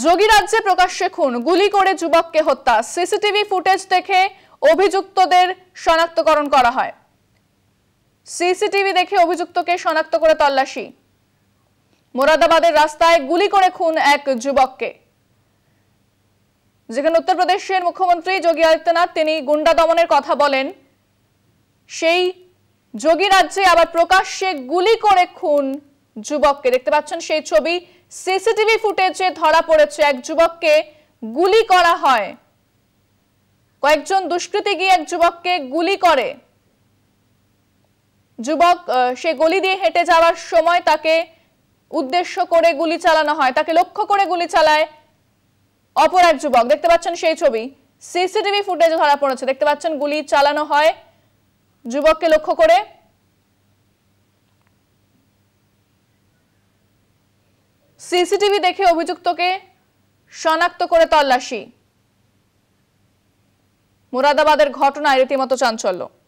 जोगी राज्ये प्रकाश्ये खून गुली कोड़े युवक के हत्या सीसीटीवी फुटेज देखे अभियुक्तदेर शनाक्तकरण करा हय। सीसीटीवी देखे अभियुक्तके शनाक्त करे तल्लाशी। मोरादाबादेर रास्ताय गुली कोड़े खून एक युवक के। जेखाने उत्तर प्रदेशेर मुख्यमंत्री योगी आदित्यनाथ तिनी गुंडा दमनेर कथा बोलेन, सेई जोगी राज्ये आबार प्रकाश्ये गुली कोड़े खून युवकके देखते पाচ্ছেন। সেই ছবি সিসিটিভি ফুটেজে ধরা পড়েছে। এক যুবককে গুলি করা হয়, কয়েকজন দুষ্কৃতী গিয়ে এক যুবককে গুলি করে। যুবক সে গলি দিয়ে হেঁটে যাওয়ার সময় তাকে উদ্দেশ্য করে গুলি চালানো হয়, তাকে লক্ষ্য করে গুলি চালায় অপর এক যুবক। দেখতে পাচ্ছেন সেই ছবি সিসিটিভি ফুটেজে ধরা পড়েছে। দেখতে পাচ্ছেন গুলি চালানো হয় যুবককে লক্ষ্য করে। सीसीटीवी देखे अभियुक्त के शनाक्त करे तल्लाशी। मोरादाबादेर घटनाय रीतिमतो चांचल्य।